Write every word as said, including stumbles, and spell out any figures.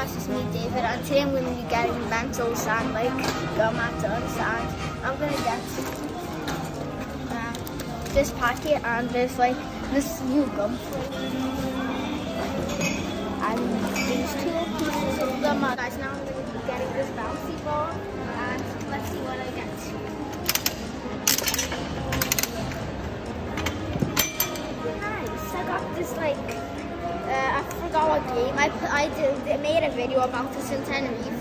podcast, it's me, David, and today I'm going to be getting mental sand, like gum sand. I'm going to get um, this packet and there's like this new gum. And these two pieces of gum. Guys, now I'm going to be getting this bouncy ball and let's see what I get. This like uh, I forgot what game I I did. I made a video about this in Tenerife.